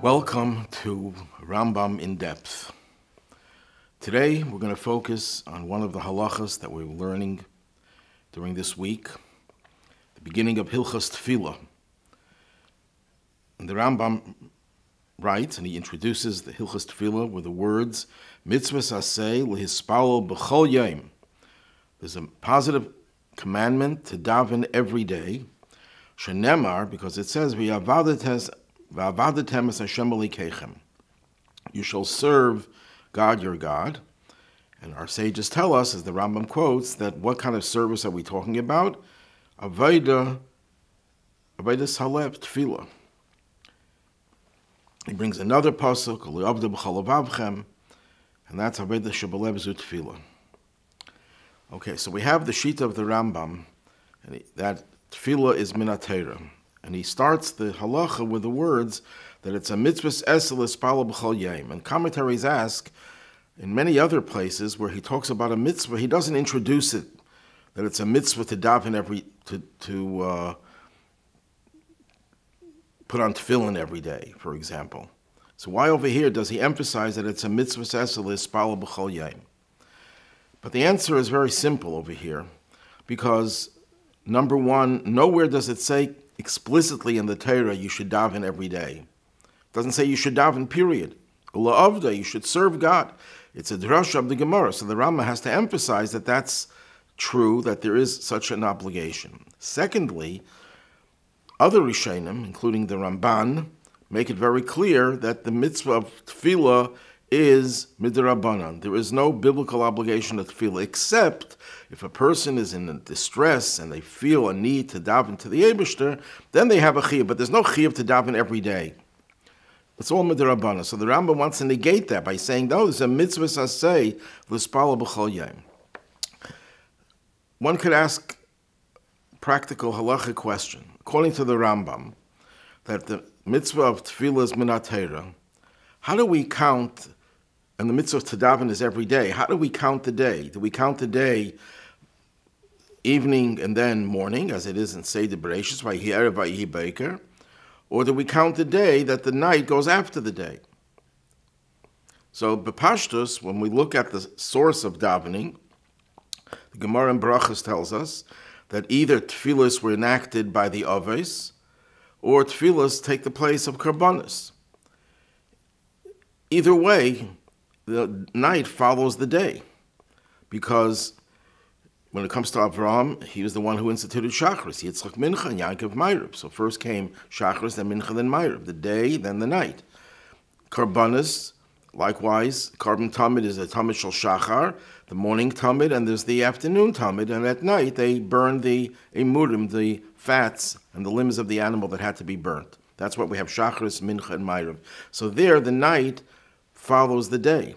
Welcome to Rambam in Depth. Today we're going to focus on one of the halachas that we're learning during this week, the beginning of Hilchas Tefillah. And the Rambam writes, and he introduces the Hilchas Tefillah with the words, Mitzvahs aseh lehispalel b'chol yom. There's a positive commandment to daven every day, shenemar, because it says, V'yavadetes V'avadetem es Hashem elokeichem. You shall serve God your God. And our sages tell us, as the Rambam quotes, that what kind of service are we talking about? Aveda, salep, tefillah. He brings another pasuk, L'avda b'chol avavchem, and that's Aveda shebelev zu tefillah. Okay, so we have the sheet of the Rambam, and that tefillah is min haTorah. And he starts the halacha with the words that it's a mitzvah esel espala b'chol yom. And commentaries ask, in many other places where he talks about a mitzvah, he doesn't introduce it, that it's a mitzvah to daven to put on tefillin every day, for example. So why over here does he emphasize that it's a mitzvah esel espala b'chol yom? But the answer is very simple over here, because number one, nowhere does it say explicitly in the Torah, you should daven every day. It doesn't say you should daven, period. La'avda, you should serve God. It's a drasha of the Gemara. So the Rambam has to emphasize that that's true, that there is such an obligation. Secondly, other Rishonim, including the Ramban, make it very clear that the mitzvah of tefillah is midrabanan. There is no biblical obligation of tefillah, except if a person is in distress and they feel a need to daven to the Eibashter, then they have a chiyuv, but there's no chiyuv to daven every day. It's all midrabanan. So the Rambam wants to negate that by saying, no, there's a mitzvah saseh l'spala b'chol yom. One could ask a practical halacha question. According to the Rambam, that the mitzvah of tefillah is min haTorah, how do we count? And the mitzvah to daven is every day. How do we count the day? Do we count the day, evening and then morning, as it is in Sefer Bereshis, Vayehi Erev Vayehi Boker? Or do we count the day that the night goes after the day? So, bepashtus, when we look at the source of davening, the Gemara in Berachos tells us that either tefillas were enacted by the Avos, or tefillas take the place of korbanos. Either way, the night follows the day, because when it comes to Avram, he was the one who instituted Shacharis. Yitzchak Mincha and Yaakov Meirav. So first came Shacharis, then Mincha, then Meirav. The day, then the night. Korbanos, likewise, Karban tamid is a tamid shel shachar, the morning tamid, and there's the afternoon tamid, and at night they burn the emurim, the fats and the limbs of the animal that had to be burnt. That's what we have, Shacharis, Mincha, and Meirav. So there, the night follows the day.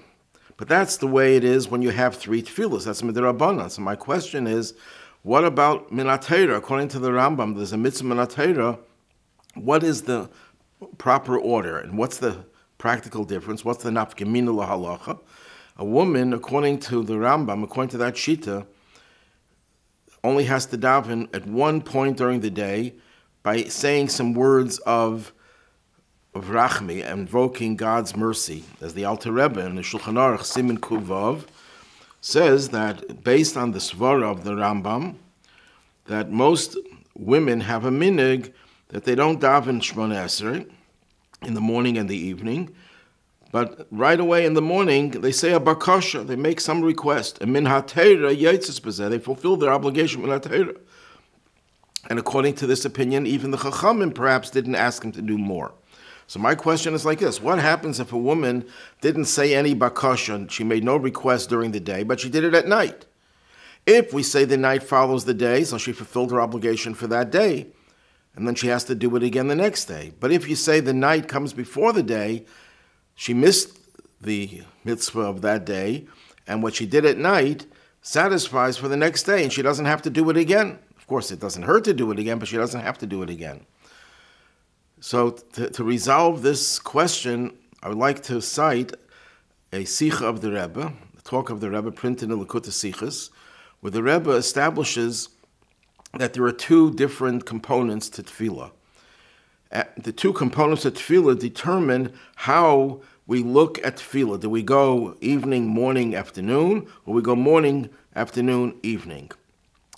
But that's the way it is when you have three tefillas. That's midrabanan. So my question is, what about min haTorah? According to the Rambam, there's a mitzvah min haTorah. What is the proper order? And what's the practical difference? What's the nafka mina lahalacha? A woman, according to the Rambam, according to that shita, only has to daven at one point during the day by saying some words of Rachmi, invoking God's mercy, as the Alter Rebbe in the Shulchan Aruch, Simen Kuvav, says that based on the Svarah of the Rambam, that most women have a minig that they don't daven Shmoneser in the morning and the evening, but right away in the morning they say a bakashah, they make some request, and min haTorah yaitzis b'zeh, they fulfill their obligation min haTorah. And according to this opinion, even the Chachamim perhaps didn't ask him to do more. So my question is like this. What happens if a woman didn't say any bakash and she made no request during the day, but she did it at night? If we say the night follows the day, so she fulfilled her obligation for that day, and then she has to do it again the next day. But if you say the night comes before the day, she missed the mitzvah of that day, and what she did at night satisfies for the next day, and she doesn't have to do it again. Of course, it doesn't hurt to do it again, but she doesn't have to do it again. So to resolve this question, I would like to cite a sikha of the Rebbe, a talk of the Rebbe printed in Likutei Sichos, where the Rebbe establishes that there are two different components to tefillah. The two components of tefillah determine how we look at tefillah. Do we go evening, morning, afternoon, or we go morning, afternoon, evening?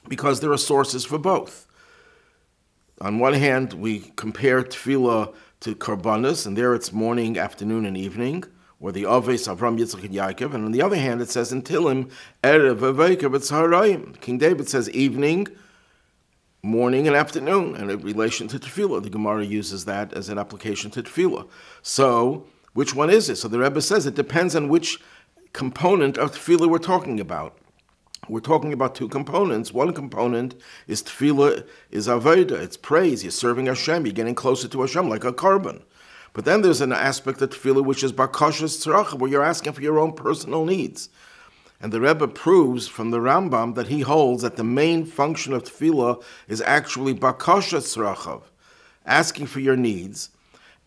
Because there are sources for both. On one hand, we compare tefillah to korbanos, and there it's morning, afternoon, and evening, or the Avos, Avram, Yitzchak, and Yaakov. And on the other hand, it says in Tehillim, Erev Aveka B'Tzaharaim. King David says evening, morning, and afternoon, and in relation to tefillah. The Gemara uses that as an application to tefillah. So, which one is it? So the Rebbe says it depends on which component of tefillah we're talking about. We're talking about two components. One component is tefillah, is Aveda, it's praise, you're serving Hashem, you're getting closer to Hashem like a Karban. But then there's an aspect of tefillah which is Bakashah Tzrachav, where you're asking for your own personal needs. And the Rebbe proves from the Rambam that he holds that the main function of tefillah is actually Bakashah Tzrachav, asking for your needs.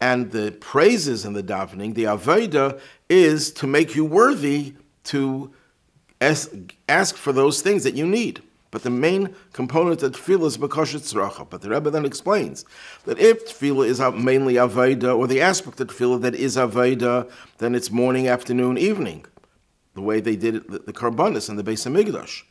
And the praises and the davening, the Aveda, is to make you worthy to ask for those things that you need. But the main component of tefillah is Bakashah Tzrachav. But the Rebbe then explains that if tefillah is mainly Aveda, or the aspect of tefillah that is Aveda, then it's morning, afternoon, evening, the way they did it, the Karbanis and the Beis Hamikdash.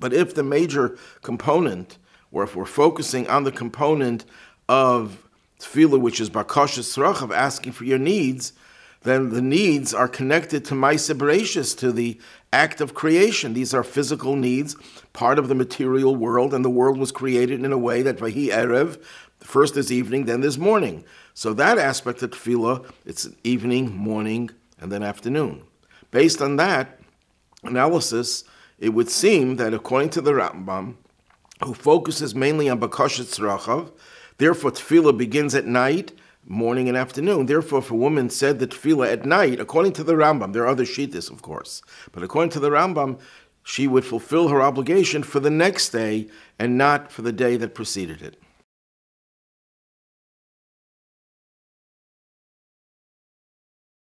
But if the major component, or if we're focusing on the component of tefillah, which is Bakashah Tzrachav, asking for your needs, then the needs are connected to Ma'aseh Bereshis, to the act of creation. These are physical needs, part of the material world, and the world was created in a way that Vahi Erev, first is evening, then there's morning. So that aspect of tefillah, it's evening, morning, and then afternoon. Based on that analysis, it would seem that according to the Rambam, who focuses mainly on Bakashah Tzrachav, therefore tefillah begins at night, morning and afternoon. Therefore, if a woman said that tefillah at night, according to the Rambam, there are other shittas, of course, but according to the Rambam, she would fulfill her obligation for the next day and not for the day that preceded it.